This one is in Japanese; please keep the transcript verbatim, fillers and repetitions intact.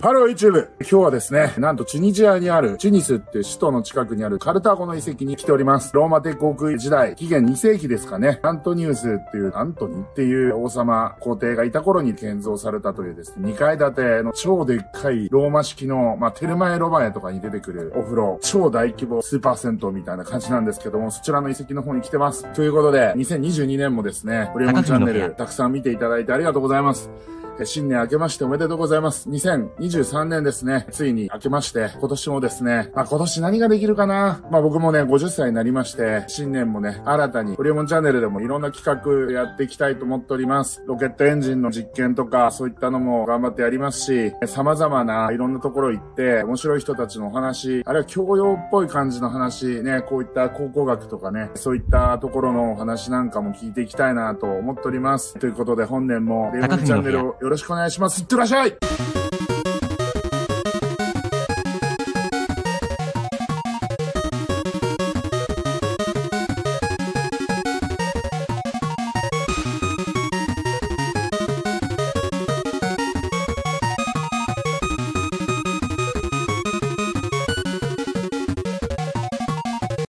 ハロー YouTube! 今日はですね、なんとチュニジアにあるチュニスって首都の近くにあるカルタゴの遺跡に来ております。ローマ帝国時代、紀元にせいきですかね、アントニウスっていう、アントニーっていう王様、皇帝がいた頃に建造されたというですね、にかいだての超でっかいローマ式の、まあ、テルマエロマエとかに出てくるお風呂、超大規模スーパー銭湯みたいな感じなんですけども、そちらの遺跡の方に来てます。ということで、にせんにじゅうにねんもですね、ホリエモンチャンネル、たくさん見ていただいてありがとうございます。新年明けましておめでとうございます。にせんにじゅうさんねんですね。ついに明けまして、今年もですね、まあ今年何ができるかな？まあ僕もね、ごじゅっさいになりまして、新年もね、新たに、ホリエモンチャンネルでもいろんな企画やっていきたいと思っております。ロケットエンジンの実験とか、そういったのも頑張ってやりますし、様々ないろんなところ行って、面白い人たちのお話、あるいは教養っぽい感じの話、ね、こういった考古学とかね、そういったところのお話なんかも聞いていきたいなと思っております。ということで本年も、ホリエモンチャンネルをよろしくお願いします。いってらっしゃい。